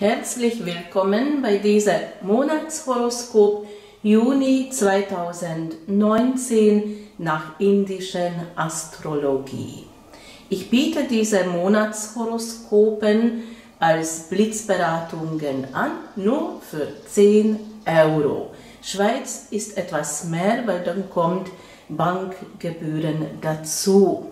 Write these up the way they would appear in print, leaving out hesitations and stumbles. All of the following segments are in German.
Herzlich willkommen bei diesem Monatshoroskop Juni 2019 nach indischen Astrologie. Ich biete diese Monatshoroskopen als Blitzberatungen an, nur für 10 €. Schweiz ist etwas mehr, weil dann kommt Bankgebühren dazu.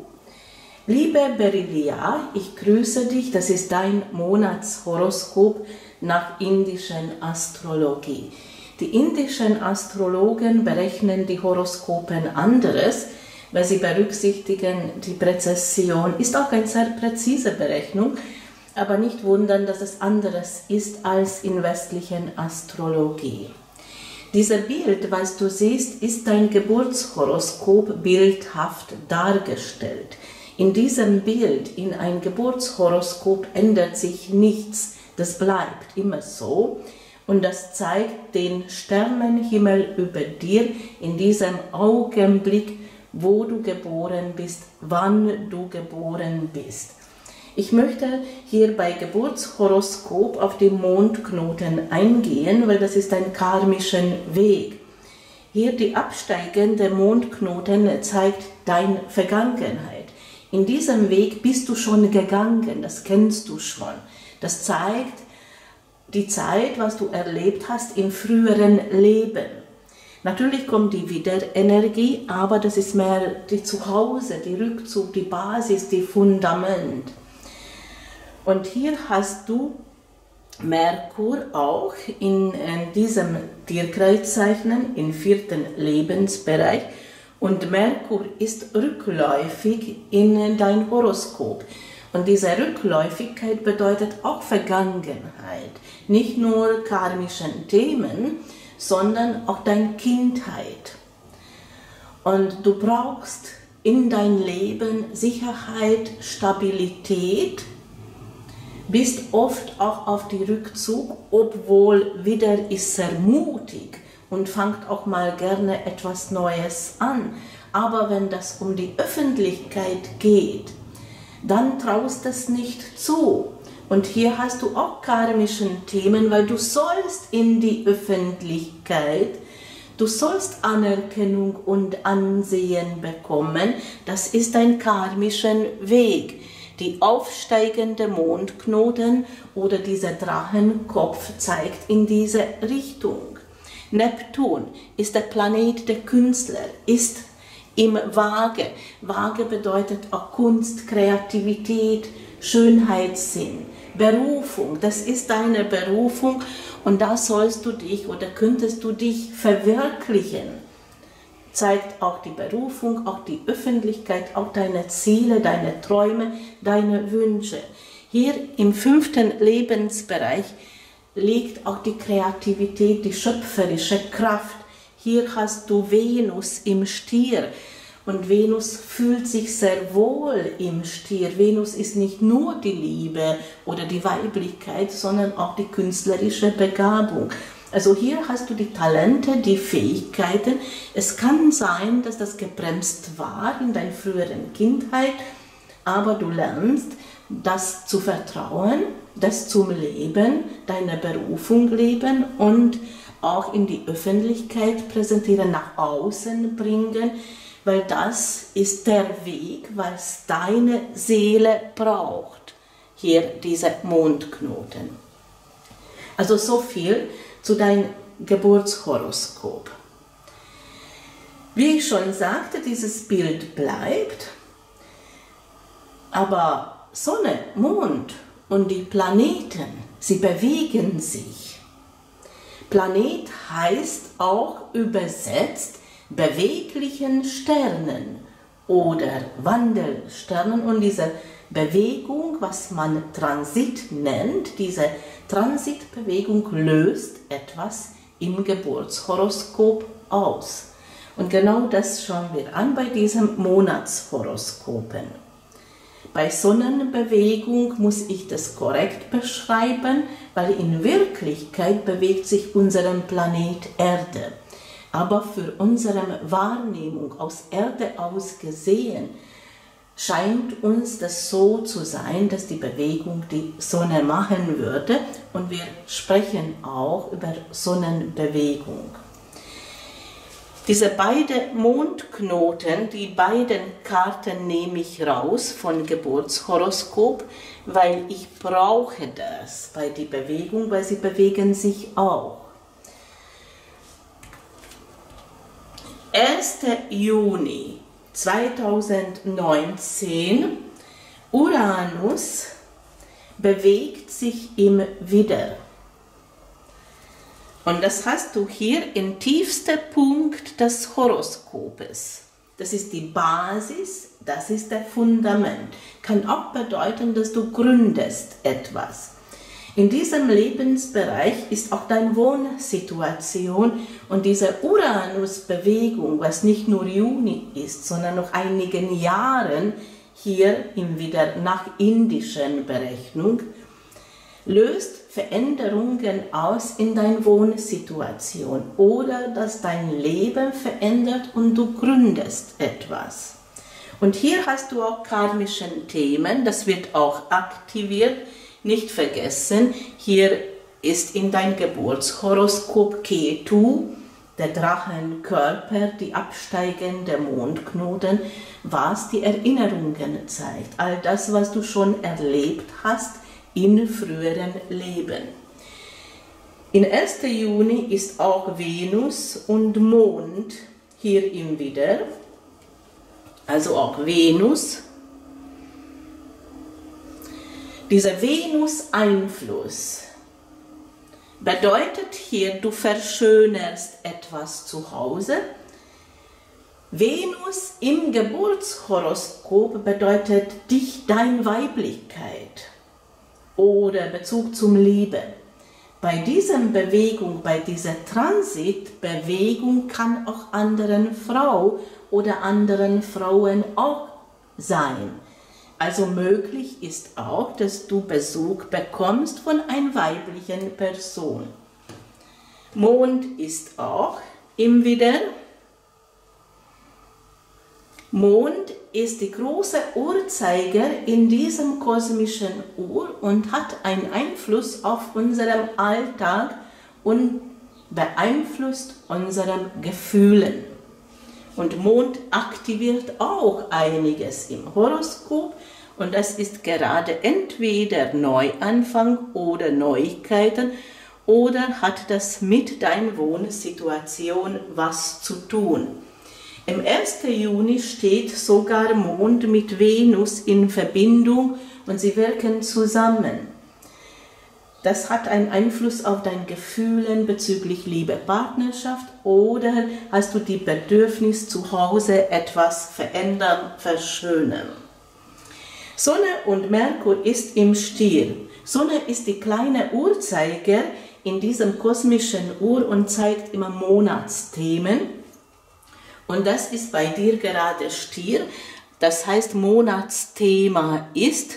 Liebe Berilia, ich grüße dich, das ist dein Monatshoroskop nach indischen Astrologie. Die indischen Astrologen berechnen die Horoskopen anderes, weil sie berücksichtigen die Präzession. Ist auch eine sehr präzise Berechnung, aber nicht wundern, dass es anderes ist als in westlichen Astrologie. Dieses Bild, was du siehst, ist dein Geburtshoroskop bildhaft dargestellt. In diesem Bild, in ein Geburtshoroskop, ändert sich nichts. Das bleibt immer so. Und das zeigt den Sternenhimmel über dir in diesem Augenblick, wo du geboren bist, wann du geboren bist. Ich möchte hier bei Geburtshoroskop auf den Mondknoten eingehen, weil das ist ein karmischer Weg. Hier die absteigende Mondknoten zeigt deine Vergangenheit. In diesem Weg bist du schon gegangen, das kennst du schon. Das zeigt die Zeit, was du erlebt hast im früheren Leben. Natürlich kommt die Wiederenergie, aber das ist mehr die Zuhause, die Rückzug, die Basis, die Fundament. Und hier hast du Merkur auch in diesem Tierkreiszeichen, im 4. Lebensbereich. Und Merkur ist rückläufig in dein Horoskop. Und diese Rückläufigkeit bedeutet auch Vergangenheit. Nicht nur karmischen Themen, sondern auch deine Kindheit. Und du brauchst in dein Leben Sicherheit, Stabilität, bist oft auch auf den Rückzug, obwohl wieder ist sehr mutig. Und fangt auch mal gerne etwas Neues an. Aber wenn das um die Öffentlichkeit geht, dann traust es nicht zu. Und hier hast du auch karmische Themen, weil du sollst in die Öffentlichkeit, du sollst Anerkennung und Ansehen bekommen. Das ist ein karmischer Weg. Die aufsteigende Mondknoten oder dieser Drachenkopf zeigt in diese Richtung. Neptun ist der Planet der Künstler, ist im Waage. Waage bedeutet auch Kunst, Kreativität, Schönheitssinn, Berufung. Das ist deine Berufung und da sollst du dich oder könntest du dich verwirklichen. Zeigt auch die Berufung, auch die Öffentlichkeit, auch deine Ziele, deine Träume, deine Wünsche. Hier im 5. Lebensbereich liegt auch die Kreativität, die schöpferische Kraft. Hier hast du Venus im Stier und Venus fühlt sich sehr wohl im Stier. Venus ist nicht nur die Liebe oder die Weiblichkeit, sondern auch die künstlerische Begabung. Also hier hast du die Talente, die Fähigkeiten. Es kann sein, dass das gebremst war in deiner früheren Kindheit, aber du lernst, das zu vertrauen, das zum Leben, deiner Berufung leben und auch in die Öffentlichkeit präsentieren, nach außen bringen, weil das ist der Weg, was deine Seele braucht. Hier diese Mondknoten. Also so viel zu deinem Geburtshoroskop. Wie ich schon sagte, dieses Bild bleibt, aber Sonne, Mond und die Planeten, sie bewegen sich. Planet heißt auch übersetzt beweglichen Sternen oder Wandelsternen. Und diese Bewegung, was man Transit nennt, diese Transitbewegung löst etwas im Geburtshoroskop aus. Und genau das schauen wir an bei diesem Monatshoroskopen. Bei Sonnenbewegung muss ich das korrekt beschreiben, weil in Wirklichkeit bewegt sich unser Planet Erde. Aber für unsere Wahrnehmung aus Erde aus gesehen scheint uns das so zu sein, dass die Bewegung die Sonne machen würde, und wir sprechen auch über Sonnenbewegung. Diese beiden Mondknoten, die beiden Karten nehme ich raus von Geburtshoroskop, weil ich brauche das bei der Bewegung, weil sie bewegen sich auch. 1. Juni 2019, Uranus bewegt sich im Widder. Und das hast du hier im tiefsten Punkt des Horoskopes. Das ist die Basis, das ist das Fundament. Kann auch bedeuten, dass du gründest etwas. In diesem Lebensbereich ist auch deine Wohnsituation, und diese Uranus-Bewegung, was nicht nur Juni ist, sondern noch einigen Jahren hier wieder nach indischen Berechnung, löst Veränderungen aus in deiner Wohnsituation oder dass dein Leben verändert und du gründest etwas. Und hier hast du auch karmische Themen, das wird auch aktiviert. Nicht vergessen, hier ist in dein Geburtshoroskop Ketu, der Drachenkörper, die absteigende Mondknoten, was die Erinnerungen zeigt. All das, was du schon erlebt hast in früheren Leben. In 1. Juni ist auch Venus und Mond hier im Widder, also auch Venus. Dieser Venus-Einfluss bedeutet hier, du verschönerst etwas zu Hause. Venus im Geburtshoroskop bedeutet dich, deine Weiblichkeit oder Bezug zum Liebe. Bei dieser Bewegung, bei dieser Transitbewegung kann auch anderen Frau oder anderen Frauen auch sein. Also möglich ist auch, dass du Besuch bekommst von einer weiblichen Person. Mond ist auch im Widder. Mond ist die große Uhrzeiger in diesem kosmischen Uhr und hat einen Einfluss auf unseren Alltag und beeinflusst unsere Gefühle. Und Mond aktiviert auch einiges im Horoskop, und das ist gerade entweder Neuanfang oder Neuigkeiten oder hat das mit deiner Wohnsituation was zu tun. Im 1. Juni steht sogar Mond mit Venus in Verbindung und sie wirken zusammen. Das hat einen Einfluss auf deine Gefühle bezüglich Liebe, Partnerschaft, oder hast du die Bedürfnis zu Hause etwas verändern, verschönern. Sonne und Merkur ist im Stier. Sonne ist die kleine Uhrzeiger in diesem kosmischen Uhr und zeigt immer Monatsthemen. Und das ist bei dir gerade Stier. Das heißt, Monatsthema ist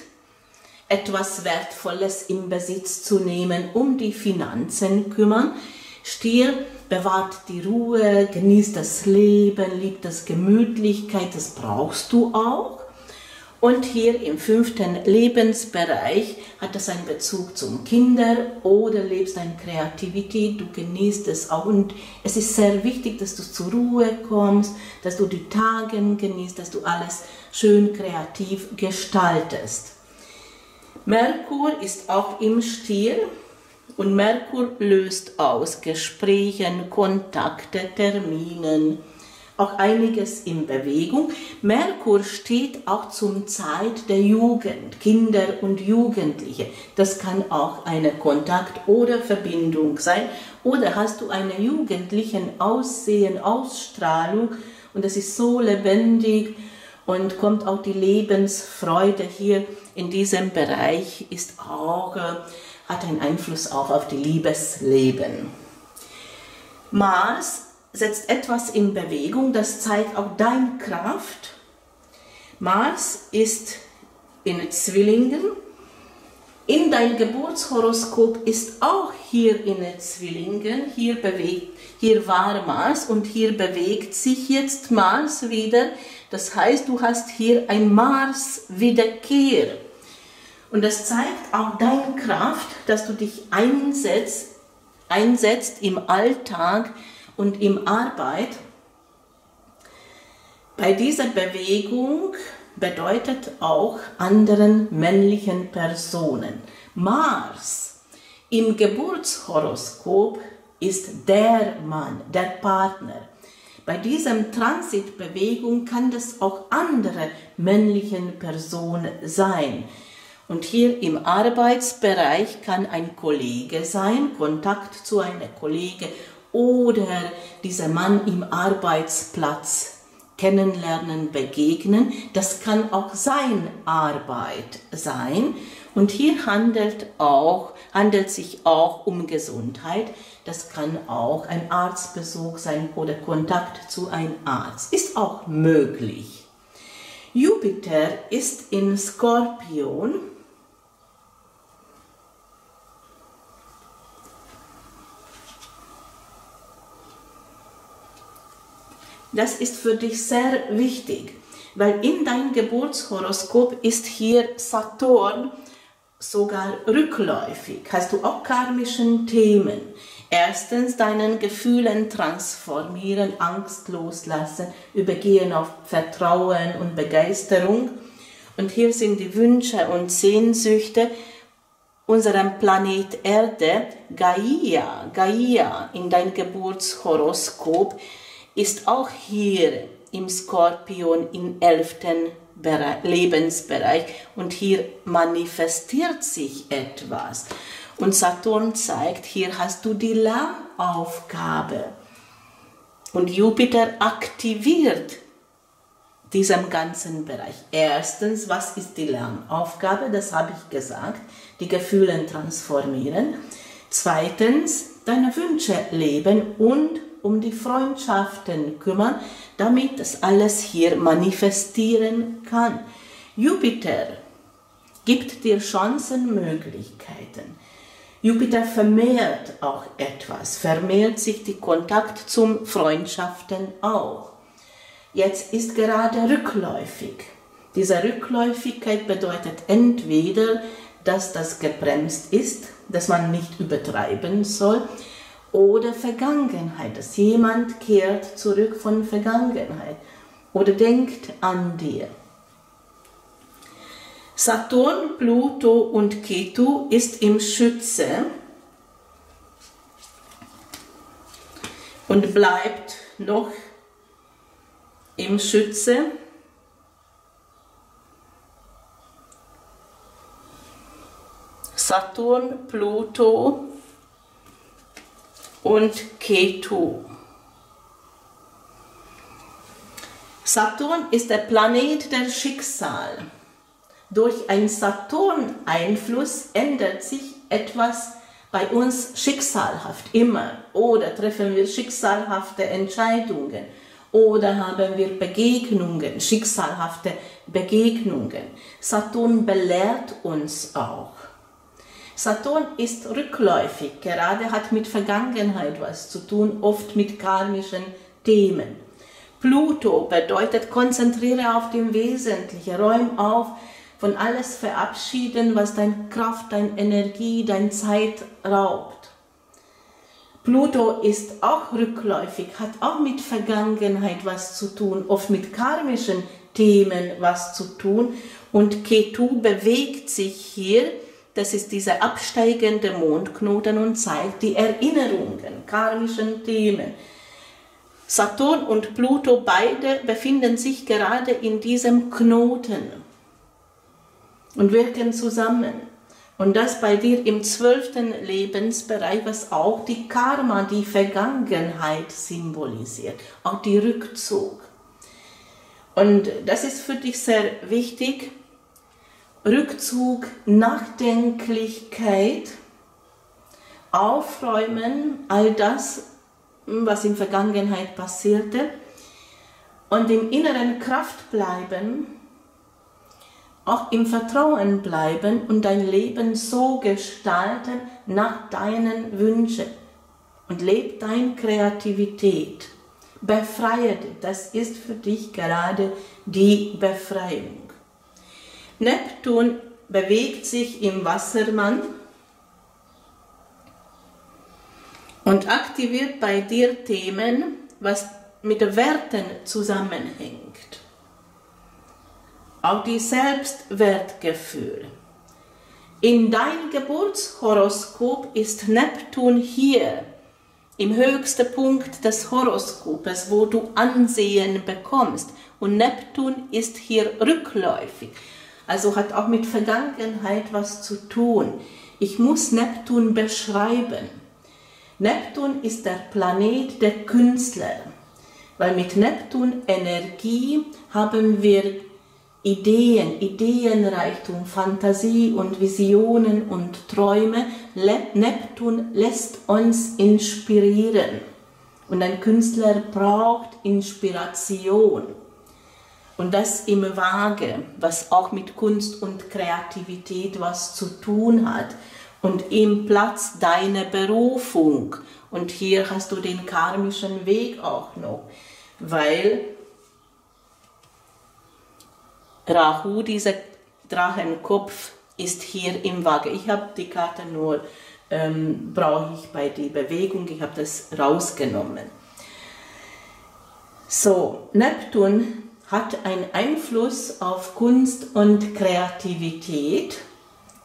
etwas Wertvolles im Besitz zu nehmen, um die Finanzen kümmern. Stier bewahrt die Ruhe, genießt das Leben, liebt das Gemütlichkeit, das brauchst du auch. Und hier im 5. Lebensbereich hat das einen Bezug zum Kinder oder lebst deine Kreativität, du genießt es auch. Und es ist sehr wichtig, dass du zur Ruhe kommst, dass du die Tage genießt, dass du alles schön kreativ gestaltest. Merkur ist auch im Stier, und Merkur löst aus Gesprächen, Kontakte, Terminen, auch einiges in Bewegung. Merkur steht auch zum Zeit der Jugend, Kinder und Jugendliche. Das kann auch eine Kontakt oder Verbindung sein, oder hast du eine jugendliche Aussehen, Ausstrahlung, und das ist so lebendig. Und kommt auch die Lebensfreude hier in diesem Bereich, ist auch, hat einen Einfluss auch auf die Liebesleben. Mars setzt etwas in Bewegung, das zeigt auch deine Kraft. Mars ist in Zwillingen, In dein Geburtshoroskop ist auch hier in den Zwillingen, hier war Mars und hier bewegt sich jetzt Mars wieder. Das heißt, du hast hier ein Mars-Wiederkehr. Und das zeigt auch deine Kraft, dass du dich einsetzt im Alltag und im Arbeit. Bei dieser Bewegung bedeutet auch anderen männlichen Personen. Mars im Geburtshoroskop ist der Mann, der Partner. Bei dieser Transitbewegung kann das auch andere männlichen Personen sein. Und hier im Arbeitsbereich kann ein Kollege sein, Kontakt zu einem Kollegen oder dieser Mann im Arbeitsplatz kennenlernen, begegnen. Das kann auch seine Arbeit sein. Und hier handelt sich auch um Gesundheit. Das kann auch ein Arztbesuch sein oder Kontakt zu einem Arzt. Ist auch möglich. Jupiter ist in Skorpion. Das ist für dich sehr wichtig, weil in deinem Geburtshoroskop ist hier Saturn sogar rückläufig. Hast du auch karmische Themen? Erstens deinen Gefühlen transformieren, Angst loslassen, übergehen auf Vertrauen und Begeisterung. Und hier sind die Wünsche und Sehnsüchte unserem Planet Erde, Gaia. Gaia in dein Geburtshoroskop ist auch hier im Skorpion im 11. Lebensbereich und hier manifestiert sich etwas. Und Saturn zeigt, hier hast du die Lernaufgabe. Und Jupiter aktiviert diesen ganzen Bereich. Erstens, was ist die Lernaufgabe? Das habe ich gesagt, die Gefühle transformieren. Zweitens, deine Wünsche leben und um die Freundschaften kümmern, damit das alles hier manifestieren kann. Jupiter gibt dir Chancen, Möglichkeiten. Jupiter vermehrt auch etwas, vermehrt sich die Kontakt zum Freundschaften auch. Jetzt ist gerade rückläufig. Diese Rückläufigkeit bedeutet entweder, dass das gebremst ist, dass man nicht übertreiben soll, oder Vergangenheit, dass jemand kehrt zurück von Vergangenheit oder denkt an dir. Saturn, Pluto und Ketu ist im Schütze und bleibt noch im Schütze. Saturn, Pluto und Ketu. Saturn ist der Planet der Schicksal. Durch einen Saturn-Einfluss ändert sich etwas bei uns schicksalhaft immer. Oder treffen wir schicksalhafte Entscheidungen. Oder haben wir Begegnungen, schicksalhafte Begegnungen. Saturn belehrt uns auch. Saturn ist rückläufig, gerade hat mit Vergangenheit was zu tun, oft mit karmischen Themen. Pluto bedeutet, konzentriere auf dem Wesentlichen, räum auf, von alles verabschieden, was deine Kraft, deine Energie, deine Zeit raubt. Pluto ist auch rückläufig, hat auch mit Vergangenheit was zu tun, oft mit karmischen Themen was zu tun. Und Ketu bewegt sich hier. Das ist dieser absteigende Mondknoten und zeigt die Erinnerungen, karmischen Themen. Saturn und Pluto beide befinden sich gerade in diesem Knoten und wirken zusammen. Und das bei dir im 12. Lebensbereich, was auch die Karma, die Vergangenheit symbolisiert, auch die Rückzug. Und das ist für dich sehr wichtig. Rückzug, Nachdenklichkeit, Aufräumen, all das, was in der Vergangenheit passierte, und im Inneren Kraft bleiben auch im Vertrauen bleiben und dein Leben so gestalten nach deinen Wünschen. Und lebe deine Kreativität. Befreie dich. Das ist für dich gerade die Befreiung. Neptun bewegt sich im Wassermann und aktiviert bei dir Themen, was mit Werten zusammenhängt. Auch die Selbstwertgefühl. In deinem Geburtshoroskop ist Neptun hier, im höchsten Punkt des Horoskops, wo du Ansehen bekommst. Und Neptun ist hier rückläufig. Also hat auch mit Vergangenheit was zu tun. Ich muss Neptun beschreiben. Neptun ist der Planet der Künstler, weil mit Neptun Energie haben wir Ideen, Ideenreichtum, Fantasie und Visionen und Träume. Neptun lässt uns inspirieren und ein Künstler braucht Inspiration. Und das im Waage, was auch mit Kunst und Kreativität was zu tun hat. Und im Platz deiner Berufung. Und hier hast du den karmischen Weg auch noch, weil Rahu, dieser Drachenkopf, ist hier im Waage. Ich habe die Karte nur, brauche ich bei der Bewegung, ich habe das rausgenommen. So, Neptun hat einen Einfluss auf Kunst und Kreativität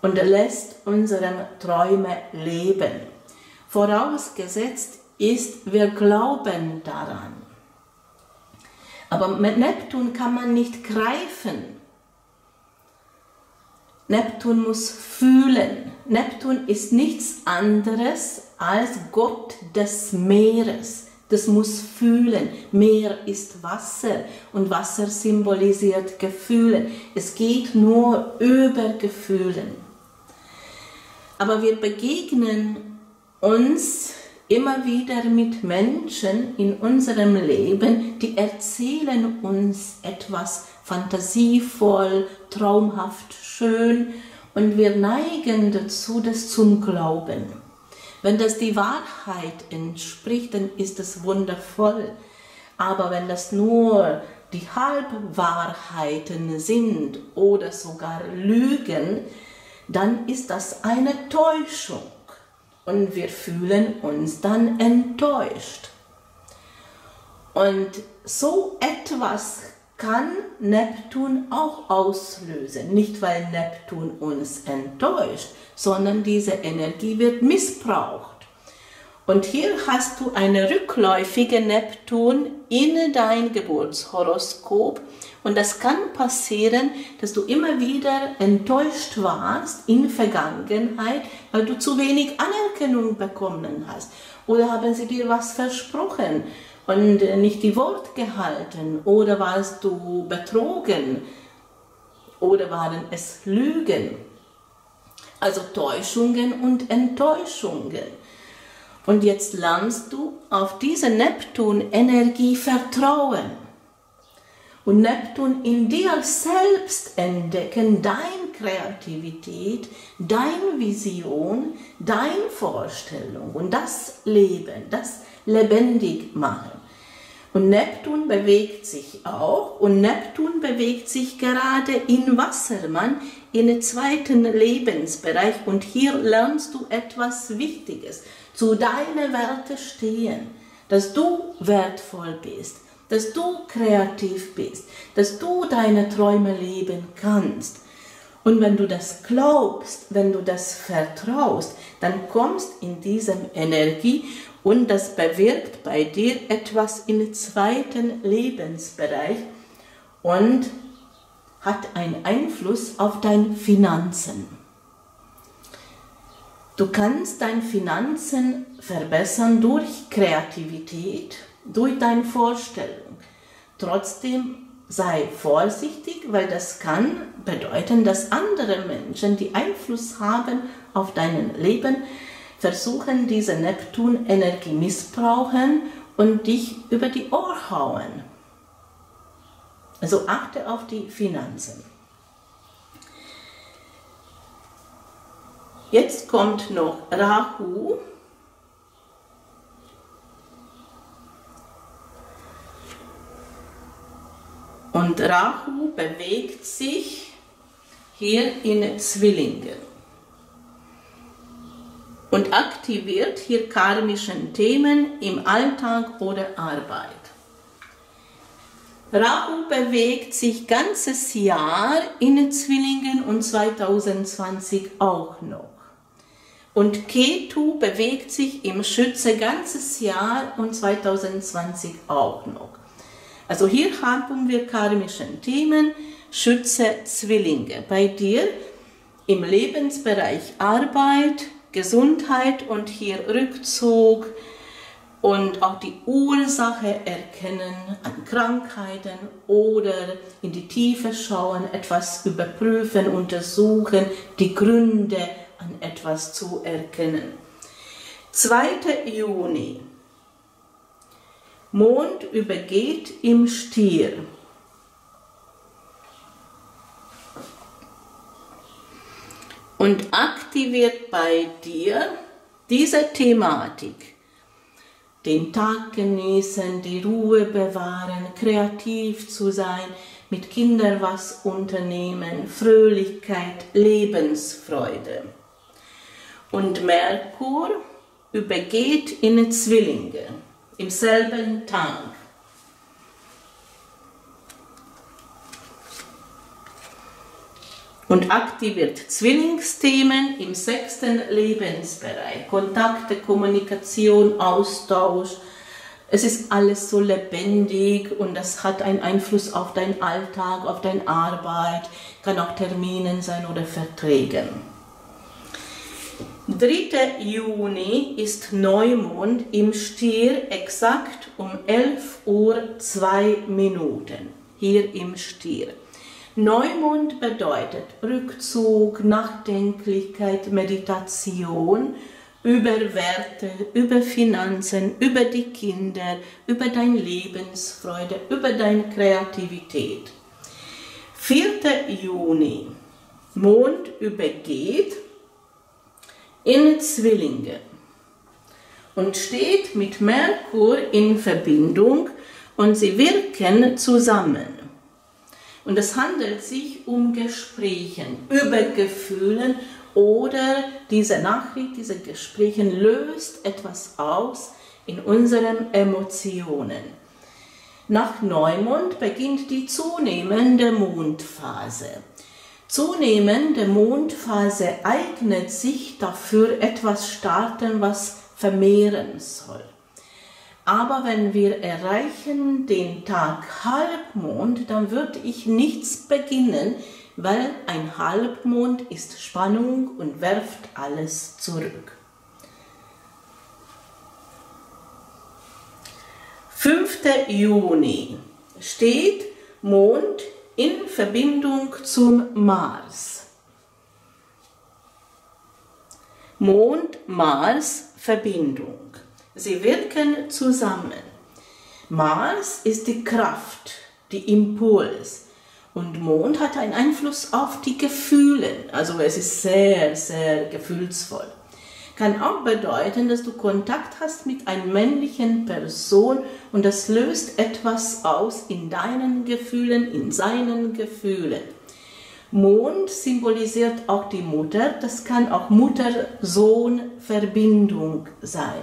und lässt unsere Träume leben. Vorausgesetzt ist, wir glauben daran. Aber mit Neptun kann man nicht greifen. Neptun muss fühlen. Neptun ist nichts anderes als Gott des Meeres. Das muss fühlen. Meer ist Wasser und Wasser symbolisiert Gefühle. Es geht nur über Gefühle. Aber wir begegnen uns immer wieder mit Menschen in unserem Leben, die erzählen uns etwas fantasievoll, traumhaft, schön und wir neigen dazu, das zum Glauben. Wenn das die Wahrheit entspricht, dann ist es wundervoll. Aber wenn das nur die Halbwahrheiten sind oder sogar Lügen, dann ist das eine Täuschung. Und wir fühlen uns dann enttäuscht. Und so etwas kann Neptun auch auslösen. Nicht, weil Neptun uns enttäuscht, sondern diese Energie wird missbraucht. Und hier hast du eine rückläufige Neptun in dein Geburtshoroskop. Und das kann passieren, dass du immer wieder enttäuscht warst in Vergangenheit, weil du zu wenig Anerkennung bekommen hast. Oder haben sie dir was versprochen und nicht die Wort gehalten. Oder warst du betrogen. Oder waren es Lügen. Also Täuschungen und Enttäuschungen. Und jetzt lernst du auf diese Neptun-Energie vertrauen. Und Neptun in dir selbst entdecken, deine Kreativität, deine Vision, deine Vorstellung und das Leben, das lebendig machen. Und Neptun bewegt sich auch und Neptun bewegt sich gerade in Wassermann, in den zweiten Lebensbereich und hier lernst du etwas Wichtiges. Zu deinen Werten stehen, dass du wertvoll bist, dass du kreativ bist, dass du deine Träume leben kannst. Und wenn du das glaubst, wenn du das vertraust, dann kommst in diese Energie und das bewirkt bei dir etwas im zweiten Lebensbereich und hat einen Einfluss auf deine Finanzen. Du kannst deine Finanzen verbessern durch Kreativität, durch deine Vorstellung. Trotzdem sei vorsichtig, weil das kann bedeuten, dass andere Menschen, die Einfluss haben auf dein Leben, versuchen, diese Neptun-Energie missbrauchen und dich über die Ohren hauen. Also achte auf die Finanzen. Jetzt kommt noch Rahu. Und Rahu bewegt sich hier in Zwillingen und aktiviert hier karmischen Themen im Alltag oder Arbeit. Rahu bewegt sich ganzes Jahr in Zwillingen und 2020 auch noch. Und Ketu bewegt sich im Schütze ganzes Jahr und 2020 auch noch. Also hier haben wir karmische Themen, Schütze, Zwillinge. Bei dir im Lebensbereich Arbeit, Gesundheit und hier Rückzug und auch die Ursache erkennen an Krankheiten oder in die Tiefe schauen, etwas überprüfen, untersuchen, die Gründe an etwas zu erkennen. 2. Juni. Mond übergeht im Stier. Und aktiviert bei dir diese Thematik. Den Tag genießen, die Ruhe bewahren, kreativ zu sein, mit Kindern was unternehmen, Fröhlichkeit, Lebensfreude. Und Merkur übergeht in Zwillinge im selben Tag. Und aktiviert Zwillingsthemen im 6. Lebensbereich. Kontakte, Kommunikation, Austausch. Es ist alles so lebendig und das hat einen Einfluss auf deinen Alltag, auf deine Arbeit. Kann auch Terminen sein oder Verträgen. 3. Juni ist Neumond im Stier exakt um 11:02 Uhr hier im Stier. Neumond bedeutet Rückzug, Nachdenklichkeit, Meditation, über Werte, über Finanzen, über die Kinder, über deine Lebensfreude, über deine Kreativität. 4. Juni, Mond übergeht in Zwillinge und steht mit Merkur in Verbindung und sie wirken zusammen. Und es handelt sich um Gespräche über Gefühle oder diese Nachricht, diese Gespräche löst etwas aus in unseren Emotionen. Nach Neumond beginnt die zunehmende Mondphase. Zunehmende Mondphase eignet sich dafür, etwas starten, was vermehren soll. Aber wenn wir erreichen den Tag Halbmond, dann würde ich nichts beginnen, weil ein Halbmond ist Spannung und wirft alles zurück. 5. Juni steht Mond in Verbindung zum Mars. Mond-Mars-Verbindung. Sie wirken zusammen. Mars ist die Kraft, die Impuls. Und Mond hat einen Einfluss auf die Gefühle. Also es ist sehr, sehr gefühlsvoll. Kann auch bedeuten, dass du Kontakt hast mit einer männlichen Person und das löst etwas aus in deinen Gefühlen, in seinen Gefühlen. Mond symbolisiert auch die Mutter. Das kann auch Mutter-Sohn-Verbindung sein.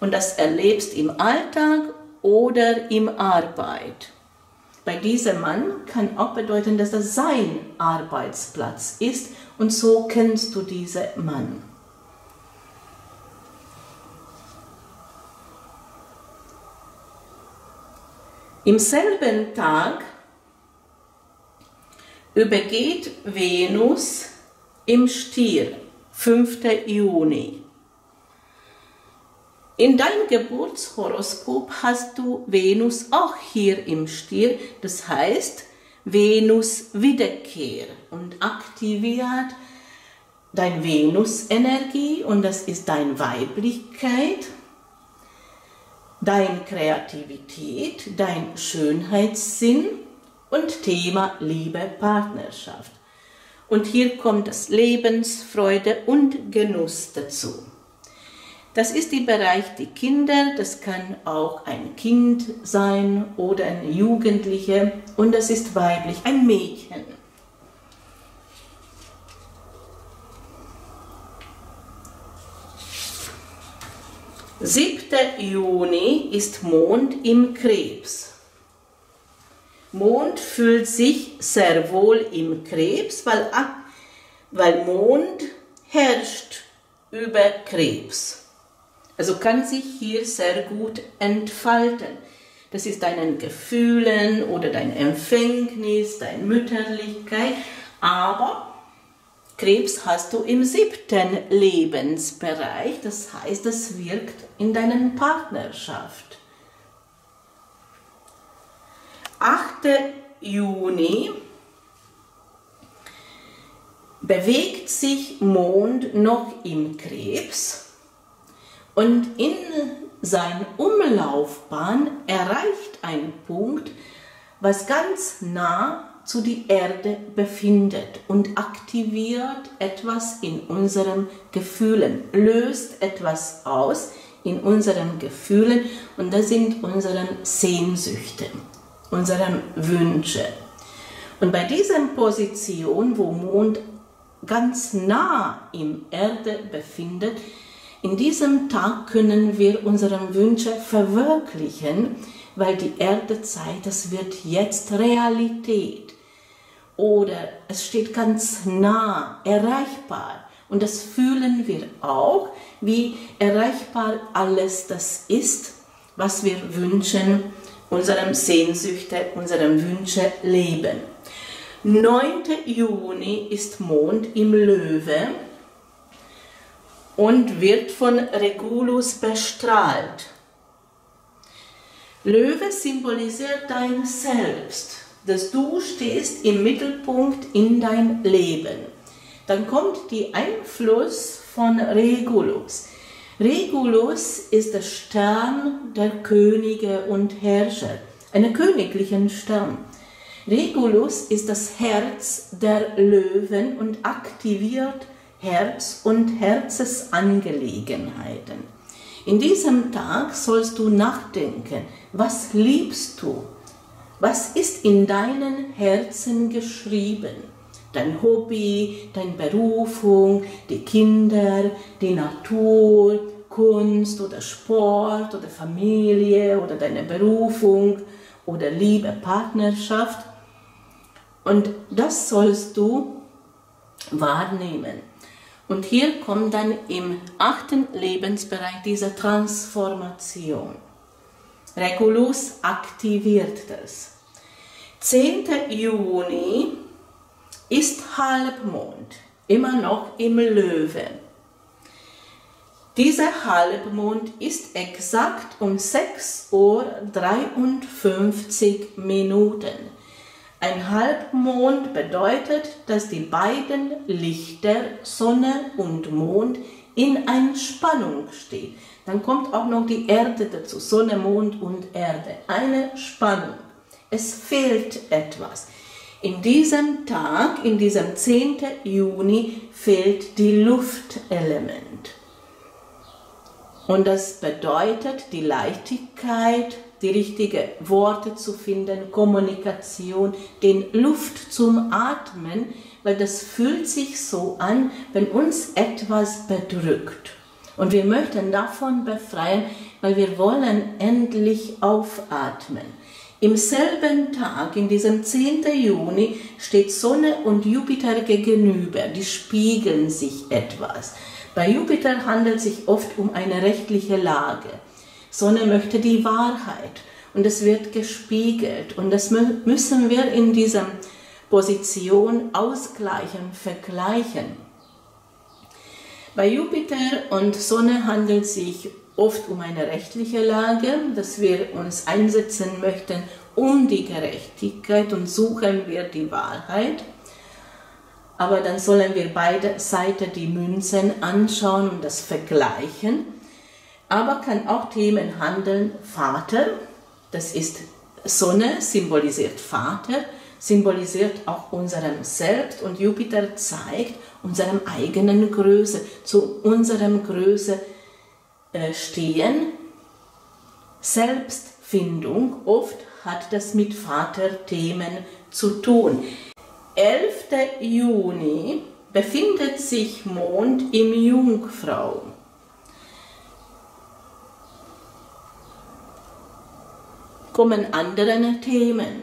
Und das erlebst im Alltag oder im Arbeit. Bei diesem Mann kann auch bedeuten, dass das sein Arbeitsplatz ist und so kennst du diesen Mann. Im selben Tag übergeht Venus im Stier, 5. Juni. In deinem Geburtshoroskop hast du Venus auch hier im Stier, das heißt Venus-Wiederkehr und aktiviert deine Venus-Energie und das ist deine Weiblichkeit, deine Kreativität, dein Schönheitssinn und Thema Liebe, Partnerschaft. Und hier kommt das Lebensfreude und Genuss dazu. Das ist der Bereich die Kinder, das kann auch ein Kind sein oder eine Jugendliche und das ist weiblich, ein Mädchen. Siebter Juni ist Mond im Krebs. Mond fühlt sich sehr wohl im Krebs, weil Mond herrscht über Krebs. Also kann sich hier sehr gut entfalten. Das ist deinen Gefühlen oder dein Empfängnis, deine Mütterlichkeit. Aber Krebs hast du im siebten Lebensbereich. Das heißt, das wirkt in deiner Partnerschaft. 8. Juni bewegt sich Mond noch im Krebs und in seiner Umlaufbahn erreicht einen Punkt, was ganz nah zu der Erde befindet und aktiviert etwas in unseren Gefühlen, löst etwas aus in unseren Gefühlen und das sind unsere Sehnsüchte, unseren Wünsche. Und bei dieser Position, wo Mond ganz nah im Erde befindet, in diesem Tag können wir unsere Wünsche verwirklichen, weil die Erde zeigt, das wird jetzt Realität. Oder es steht ganz nah, erreichbar. Und das fühlen wir auch, wie erreichbar alles das ist, was wir wünschen, unserem Sehnsüchte, unserem Wünsche leben. 9. Juni ist Mond im Löwe und wird von Regulus bestrahlt. Löwe symbolisiert dein Selbst, dass du stehst im Mittelpunkt in dein Leben. Dann kommt der Einfluss von Regulus. Regulus ist der Stern der Könige und Herrscher, einen königlichen Stern. Regulus ist das Herz der Löwen und aktiviert Herz und Herzensangelegenheiten. In diesem Tag sollst du nachdenken, was liebst du? Was ist in deinem Herzen geschrieben? Dein Hobby, deine Berufung, die Kinder, die Natur, Kunst oder Sport oder Familie oder deine Berufung oder Liebe, Partnerschaft. Und das sollst du wahrnehmen. Und hier kommt dann im achten Lebensbereich diese Transformation. Regulus aktiviert das. 10. Juni ist Halbmond, immer noch im Löwe. Dieser Halbmond ist exakt um 6:53 Uhr. Ein Halbmond bedeutet, dass die beiden Lichter, Sonne und Mond, in einer Spannung stehen. Dann kommt auch noch die Erde dazu, Sonne, Mond und Erde. Eine Spannung. Es fehlt etwas. In diesem Tag, in diesem 10. Juni, fehlt die Luftelement. Und das bedeutet die Leichtigkeit, die richtigen Worte zu finden, Kommunikation, den Luft zum Atmen, weil das fühlt sich so an, wenn uns etwas bedrückt. Und wir möchten davon befreien, weil wir wollen endlich aufatmen. Im selben Tag, in diesem 10. Juni, steht Sonne und Jupiter gegenüber, die spiegeln sich etwas. Bei Jupiter handelt es sich oft um eine rechtliche Lage. Sonne möchte die Wahrheit und es wird gespiegelt und das müssen wir in dieser Position ausgleichen, vergleichen. Bei Jupiter und Sonne handelt es sich oft um eine rechtliche Lage, dass wir uns einsetzen möchten um die Gerechtigkeit und suchen wir die Wahrheit. Aber dann sollen wir beide Seiten die Münzen anschauen und das vergleichen. Aber kann auch Themen handeln, Vater, das ist Sonne, symbolisiert Vater, symbolisiert auch unserem Selbst und Jupiter zeigt unserem eigenen Größe, zu unserem Größe stehen. Selbstfindung, oft hat das mit Vaterthemen zu tun. 11. Juni befindet sich Mond im Jungfrau. Kommen andere Themen,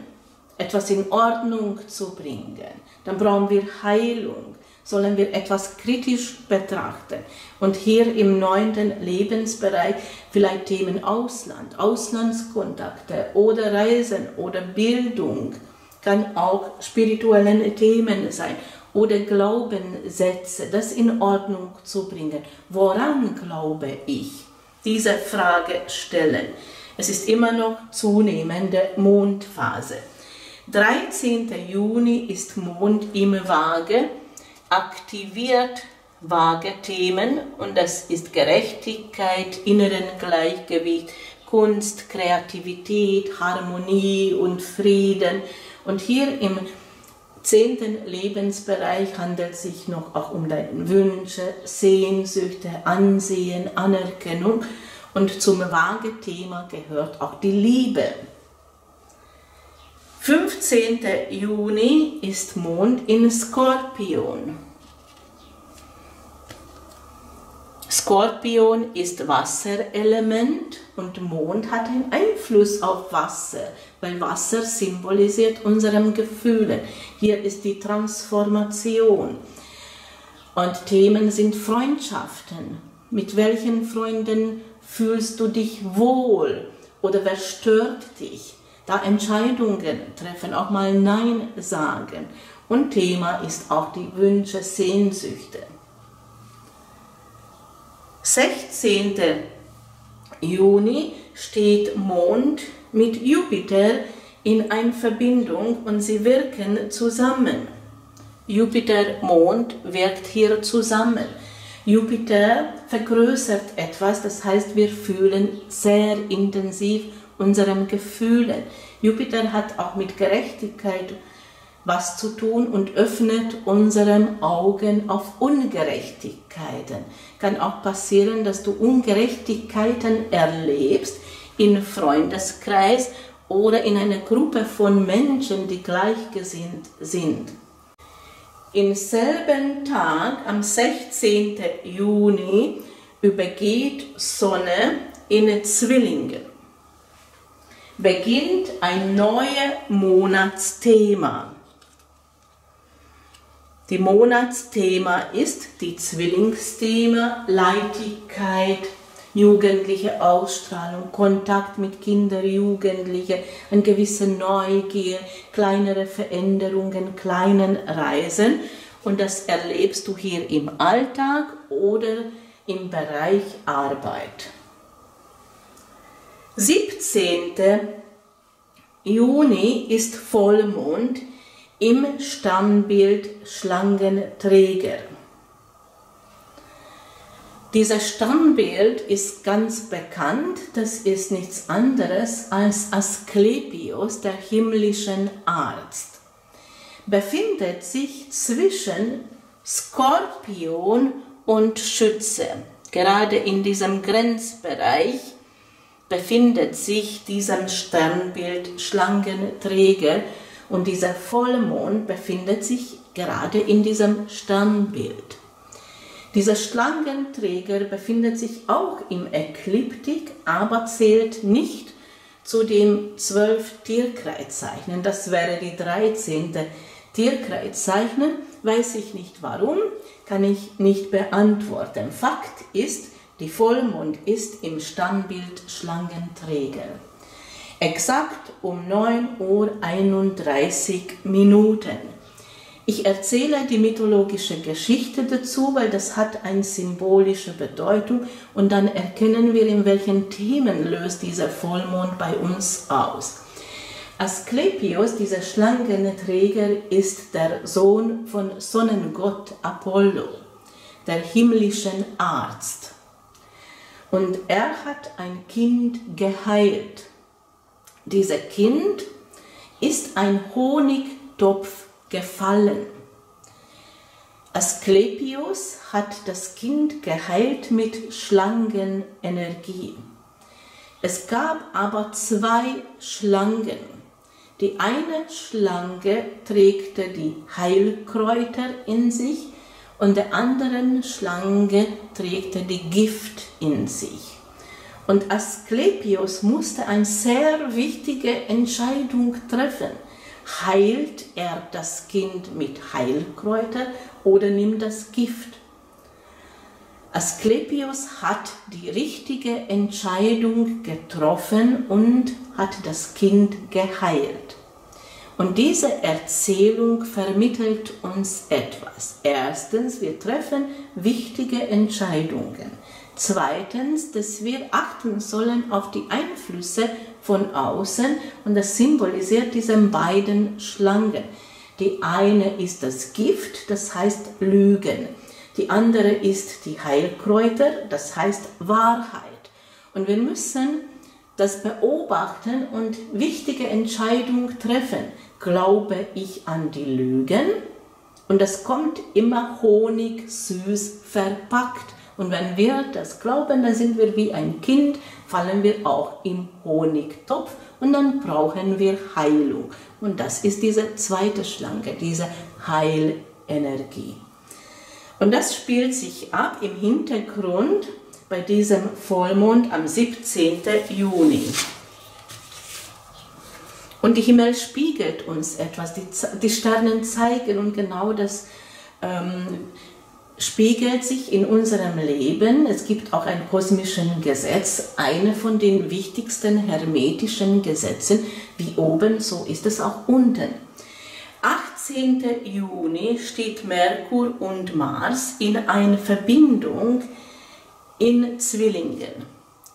etwas in Ordnung zu bringen, dann brauchen wir Heilung, sollen wir etwas kritisch betrachten und hier im 9. Lebensbereich vielleicht Themen Ausland, Auslandskontakte oder Reisen oder Bildung, kann auch spirituelle Themen sein oder Glaubenssätze, das in Ordnung zu bringen. Woran glaube ich? Diese Frage stellen. Es ist immer noch zunehmende Mondphase. 13. Juni ist Mond im Waage, aktiviert Waage-Themen und das ist Gerechtigkeit, inneren Gleichgewicht, Kunst, Kreativität, Harmonie und Frieden. Und hier im 10. Lebensbereich handelt es sich noch auch um deine Wünsche, Sehnsüchte, Ansehen, Anerkennung. Und zum Waage-Thema gehört auch die Liebe. 15. Juni ist Mond in Skorpion. Skorpion ist Wasserelement und Mond hat einen Einfluss auf Wasser, weil Wasser symbolisiert unsere Gefühle. Hier ist die Transformation. Und Themen sind Freundschaften. Mit welchen Freunden fühlst du dich wohl oder wer stört dich? Da Entscheidungen treffen, auch mal Nein sagen. Und Thema ist auch die Wünsche, Sehnsüchte. 16. Juni steht Mond mit Jupiter in einer Verbindung und sie wirken zusammen. Jupiter-Mond wirkt hier zusammen. Jupiter vergrößert etwas, das heißt, wir fühlen sehr intensiv unseren Gefühlen. Jupiter hat auch mit Gerechtigkeit was zu tun und öffnet unseren Augen auf Ungerechtigkeiten. Kann auch passieren, dass du Ungerechtigkeiten erlebst im Freundeskreis oder in einer Gruppe von Menschen, die gleichgesinnt sind. Im selben Tag, am 16. Juni, übergeht Sonne in Zwillinge. Beginnt ein neues Monatsthema. Die Monatsthema ist die Zwillingsthema, Leichtigkeit, jugendliche Ausstrahlung, Kontakt mit Kindern, Jugendlichen, eine gewisse Neugier, kleinere Veränderungen, kleinen Reisen. Und das erlebst du hier im Alltag oder im Bereich Arbeit. 17. Juni ist Vollmond im Stammbild Schlangenträger. Dieses Stammbild ist ganz bekannt, das ist nichts anderes als Asklepios, der himmlischen Arzt. Befindet sich zwischen Skorpion und Schütze. Gerade in diesem Grenzbereich befindet sich dieses Sternbild Schlangenträger und dieser Vollmond befindet sich gerade in diesem Sternbild. Dieser Schlangenträger befindet sich auch im Ekliptik, aber zählt nicht zu den 12 Tierkreiszeichen. Das wäre die 13. Tierkreiszeichen. Weiß ich nicht warum, kann ich nicht beantworten. Fakt ist, die Vollmond ist im Sternbild Schlangenträger. Exakt um 9:31 Uhr. Ich erzähle die mythologische Geschichte dazu, weil das hat eine symbolische Bedeutung und dann erkennen wir, in welchen Themen löst dieser Vollmond bei uns aus. Asklepios, dieser Schlangenträger, ist der Sohn von Sonnengott Apollo, der himmlischen Arzt. Und er hat ein Kind geheilt. Dieses Kind ist ein Honigkönig. Topf gefallen. Asklepios hat das Kind geheilt mit Schlangenenergie. Es gab aber zwei Schlangen. Die eine Schlange trägt die Heilkräuter in sich und der anderen Schlange trägt die Gift in sich. Und Asklepios musste eine sehr wichtige Entscheidung treffen. Heilt er das Kind mit Heilkräuter oder nimmt das Gift? Asklepios hat die richtige Entscheidung getroffen und hat das Kind geheilt. Und diese Erzählung vermittelt uns etwas. Erstens, wir treffen wichtige Entscheidungen. Zweitens, dass wir achten sollen auf die Einflüsse von außen, und das symbolisiert diese beiden Schlangen. Die eine ist das Gift, das heißt Lügen. Die andere ist die Heilkräuter, das heißt Wahrheit. Und wir müssen das beobachten und wichtige Entscheidungen treffen. Glaube ich an die Lügen? Und das kommt immer honigsüß verpackt. Und wenn wir das glauben, dann sind wir wie ein Kind, fallen wir auch im Honigtopf und dann brauchen wir Heilung. Und das ist diese zweite Schlange, diese Heilenergie. Und das spielt sich ab im Hintergrund bei diesem Vollmond am 17. Juni. Und der Himmel spiegelt uns etwas, die Sterne zeigen, und genau das spiegelt sich in unserem Leben. Es gibt auch ein kosmisches Gesetz, eine von den wichtigsten hermetischen Gesetzen, wie oben, so ist es auch unten. 18. Juni steht Merkur und Mars in einer Verbindung in Zwillingen.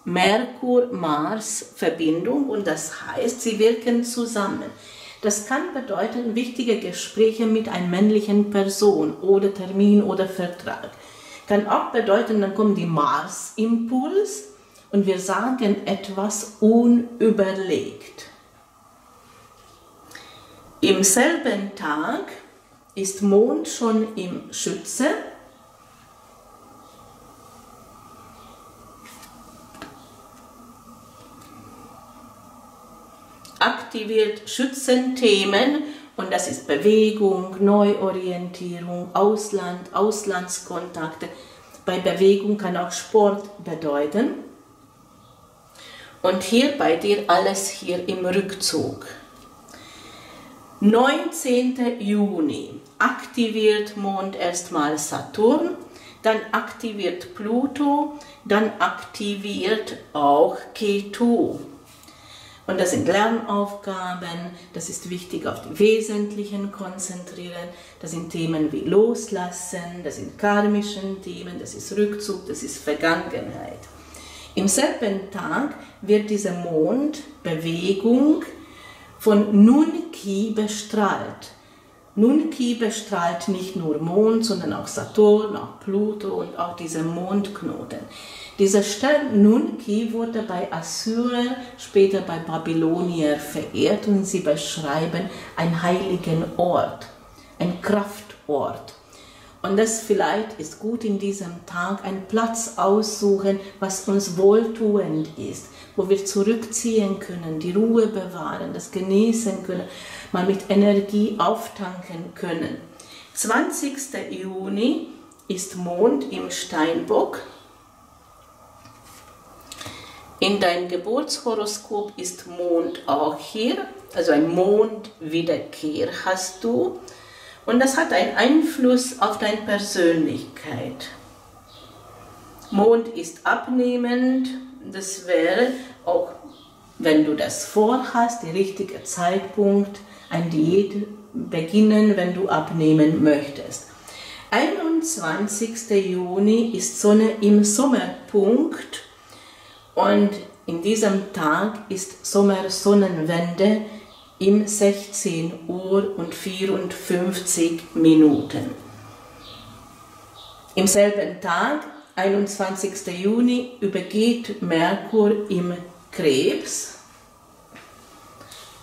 Merkur-Mars-Verbindung, und das heißt, sie wirken zusammen. Das kann bedeuten, wichtige Gespräche mit einer männlichen Person oder Termin oder Vertrag. Kann auch bedeuten, dann kommt die Mars-Impuls und wir sagen etwas unüberlegt. Im selben Tag ist Mond schon im Schütze. Aktiviert Schützenthemen, und das ist Bewegung, Neuorientierung, Ausland, Auslandskontakte. Bei Bewegung kann auch Sport bedeuten. Und hier bei dir alles hier im Rückzug. 19. Juni aktiviert Mond erstmal Saturn, dann aktiviert Pluto, dann aktiviert auch Ketu. Und das sind Lernaufgaben, das ist wichtig, auf die Wesentlichen konzentrieren, das sind Themen wie Loslassen, das sind karmische Themen, das ist Rückzug, das ist Vergangenheit. Im selben Tag wird diese Mondbewegung von Nun-Ki bestrahlt. Nun-Ki bestrahlt nicht nur Mond, sondern auch Saturn, auch Pluto und auch diese Mondknoten. Dieser Stern Nun-Ki wurde bei Assyrer, später bei Babylonier verehrt, und sie beschreiben einen heiligen Ort, einen Kraftort. Und das vielleicht ist gut, in diesem Tag einen Platz aussuchen, was uns wohltuend ist, wo wir zurückziehen können, die Ruhe bewahren, das genießen können, mal mit Energie auftanken können. 20. Juni ist Mond im Steinbock. In deinem Geburtshoroskop ist Mond auch hier, also eine Mondwiederkehr hast du. Und das hat einen Einfluss auf deine Persönlichkeit. Mond ist abnehmend, das wäre auch, wenn du das vorhast, der richtige Zeitpunkt, eine Diät beginnen, wenn du abnehmen möchtest. 21. Juni ist Sonne im Sommerpunkt, und in diesem Tag ist Sommersonnenwende im 16:54 Uhr. Im selben Tag, 21. Juni, übergeht Merkur im Krebs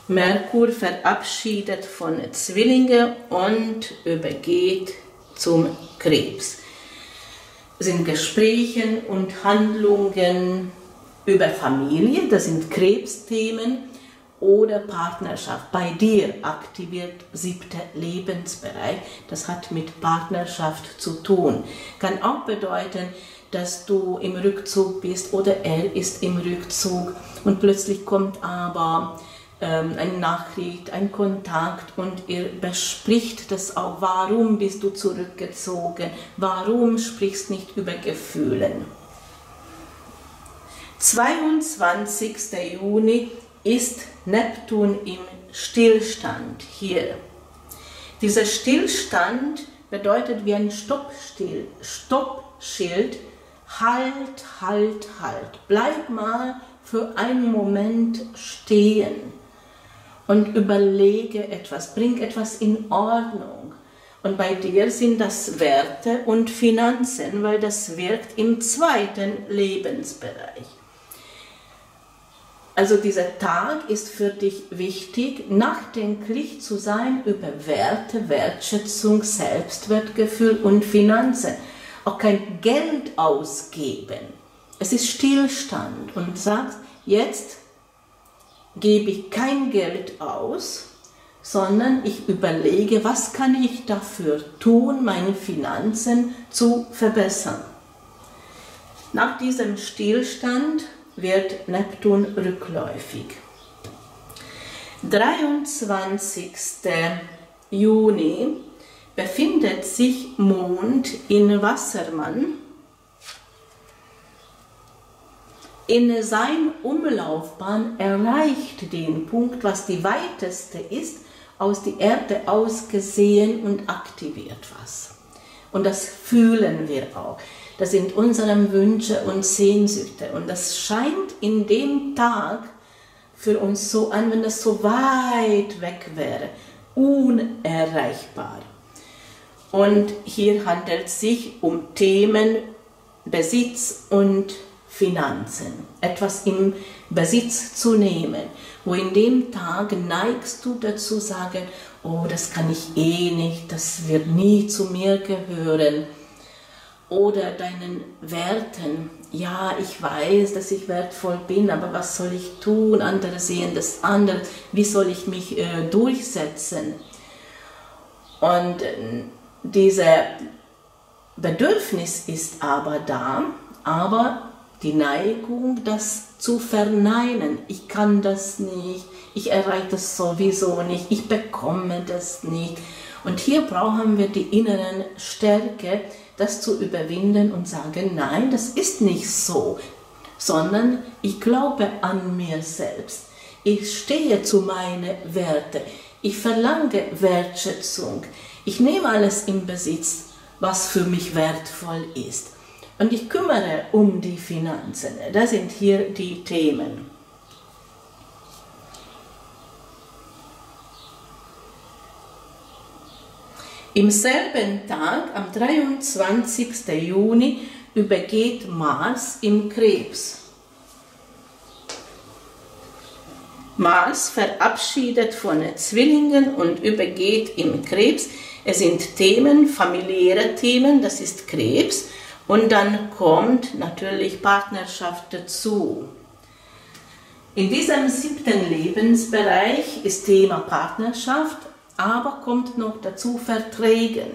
Merkur verabschiedet von Zwillinge und übergeht zum Krebs. Sind Gesprächen und Handlungen über Familie, das sind Krebsthemen, oder Partnerschaft. Bei dir aktiviert 7. Lebensbereich, das hat mit Partnerschaft zu tun. Kann auch bedeuten, dass du im Rückzug bist oder er ist im Rückzug und plötzlich kommt aber eine Nachricht, ein Kontakt und ihr bespricht das auch. Warum bist du zurückgezogen? Warum sprichst du nicht über Gefühle? 22. Juni ist Neptun im Stillstand hier. Dieser Stillstand bedeutet wie ein Stoppschild, halt, halt, halt. Bleib mal für einen Moment stehen und überlege etwas, bring etwas in Ordnung. Und bei dir sind das Werte und Finanzen, weil das wirkt im 2. Lebensbereich. Also dieser Tag ist für dich wichtig, nachdenklich zu sein über Werte, Wertschätzung, Selbstwertgefühl und Finanzen. Auch kein Geld ausgeben. Es ist Stillstand und du sagst, jetzt gebe ich kein Geld aus, sondern ich überlege, was kann ich dafür tun, meine Finanzen zu verbessern. Nach diesem Stillstand wird Neptun rückläufig. 23. Juni befindet sich Mond in Wassermann in seiner Umlaufbahn, erreicht den Punkt, was die weiteste ist, aus der Erde aus gesehen, und aktiviert was. Und das fühlen wir auch. Das sind unsere Wünsche und Sehnsüchte. Und das scheint in dem Tag für uns so an, wenn das so weit weg wäre, unerreichbar. Und hier handelt es sich um Themen Besitz und Finanzen. Etwas im Besitz zu nehmen, wo in dem Tag neigst du dazu sagen, oh, das kann ich eh nicht, das wird nie zu mir gehören. Oder deinen Werten, ja, ich weiß, dass ich wertvoll bin, aber was soll ich tun, andere sehen das anders, wie soll ich mich durchsetzen? Und dieses Bedürfnis ist aber da, aber die Neigung, das zu verneinen, ich kann das nicht, ich erreiche das sowieso nicht, ich bekomme das nicht. Und hier brauchen wir die inneren Stärke, das zu überwinden und sagen, nein, das ist nicht so, sondern ich glaube an mir selbst. Ich stehe zu meinen Werten. Ich verlange Wertschätzung. Ich nehme alles in Besitz, was für mich wertvoll ist. Und ich kümmere um die Finanzen. Das sind hier die Themen. 'Im selben Tag, am 23. Juni, übergeht Mars im Krebs. Mars verabschiedet von Zwillingen und übergeht im Krebs. Es sind Themen, familiäre Themen, das ist Krebs. Und dann kommt natürlich Partnerschaft dazu. In diesem 7. Lebensbereich ist Thema Partnerschaft. Aber kommt noch dazu Verträgen.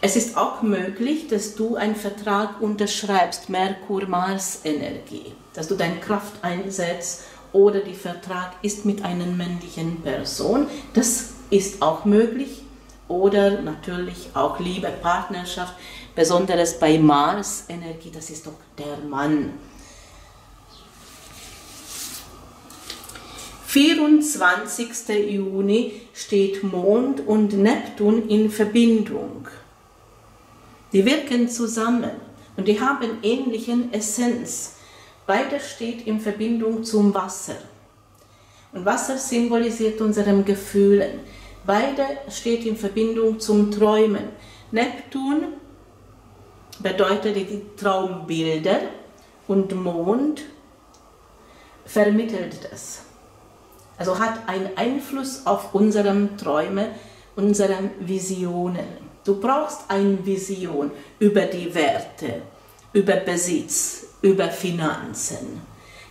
Es ist auch möglich, dass du einen Vertrag unterschreibst, Merkur-Mars-Energie, dass du deine Kraft einsetzt oder der Vertrag ist mit einer männlichen Person. Das ist auch möglich oder natürlich auch Liebe, Partnerschaft, besonders bei Mars-Energie, das ist doch der Mann. 24. Juni steht Mond und Neptun in Verbindung. Die wirken zusammen und die haben ähnlichen Essenz. Beide steht in Verbindung zum Wasser. Und Wasser symbolisiert unsere Gefühle. Beide steht in Verbindung zum Träumen. Neptun bedeutet die Traumbilder und Mond vermittelt das. Also hat einen Einfluss auf unsere Träume, unsere Visionen. Du brauchst eine Vision über die Werte, über Besitz, über Finanzen.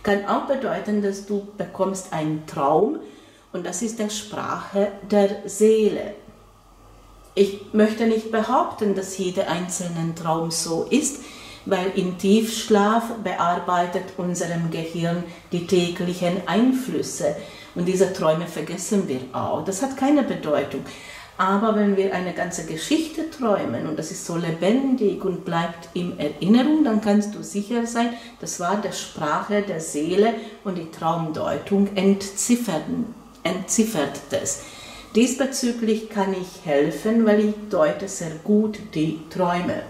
Kann auch bedeuten, dass du bekommst einen Traum und das ist die Sprache der Seele. Ich möchte nicht behaupten, dass jeder einzelne Traum so ist, weil im Tiefschlaf bearbeitet unserem Gehirn die täglichen Einflüsse und diese Träume vergessen wir auch. Das hat keine Bedeutung. Aber wenn wir eine ganze Geschichte träumen und das ist so lebendig und bleibt in Erinnerung, dann kannst du sicher sein, das war die Sprache der Seele und die Traumdeutung entziffert es. Diesbezüglich kann ich helfen, weil ich deute sehr gut die Träume.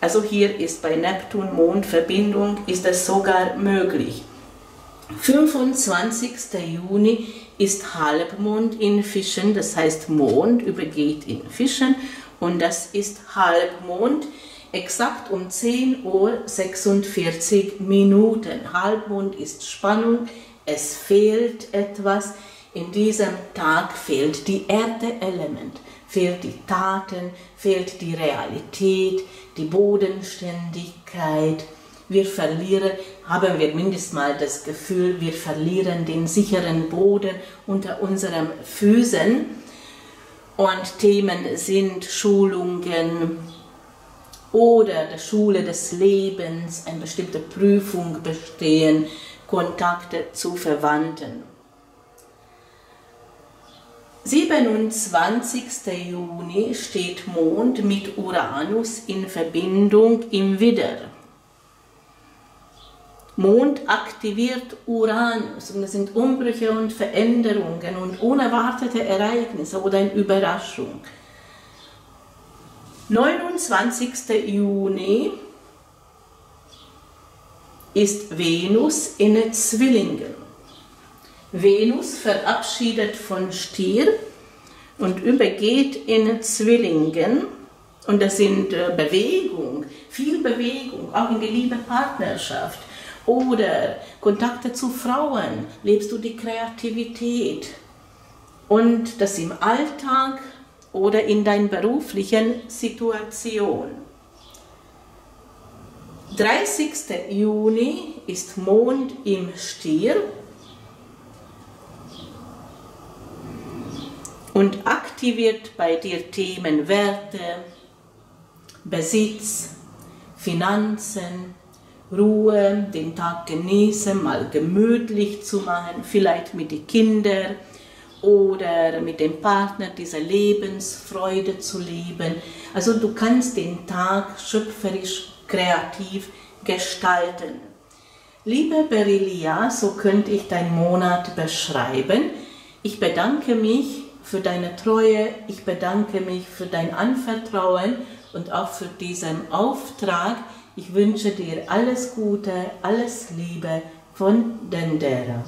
Also hier ist bei Neptun-Mond-Verbindung ist das sogar möglich. 25. Juni ist Halbmond in Fischen, das heißt Mond übergeht in Fischen und das ist Halbmond exakt um 10:46 Uhr. Halbmond ist Spannung, es fehlt etwas, in diesem Tag fehlt die Erde-Element, fehlt die Taten, fehlt die Realität, die Bodenständigkeit. Wir verlieren, haben wir mindestens mal das Gefühl, wir verlieren den sicheren Boden unter unseren Füßen. Und Themen sind Schulungen oder die Schule des Lebens, eine bestimmte Prüfung bestehen, Kontakte zu Verwandten. 27. Juni steht Mond mit Uranus in Verbindung im Widder. Mond aktiviert Uranus und es sind Umbrüche und Veränderungen und unerwartete Ereignisse oder eine Überraschung. 29. Juni ist Venus in Zwillingen. Venus verabschiedet von Stier und übergeht in Zwillingen und das sind Bewegung, viel Bewegung, auch in der Liebe-Partnerschaft. Oder Kontakte zu Frauen, lebst du die Kreativität und das im Alltag oder in deiner beruflichen Situation. 30. Juni ist Mond im Stier und aktiviert bei dir Themen Werte, Besitz, Finanzen, Ruhe, den Tag genießen, mal gemütlich zu machen, vielleicht mit den Kindern oder mit dem Partner diese Lebensfreude zu leben. Also du kannst den Tag schöpferisch, kreativ gestalten. Liebe Berilia, so könnte ich deinen Monat beschreiben. Ich bedanke mich für deine Treue, ich bedanke mich für dein Anvertrauen und auch für diesen Auftrag. Ich wünsche dir alles Gute, alles Liebe von Dendera.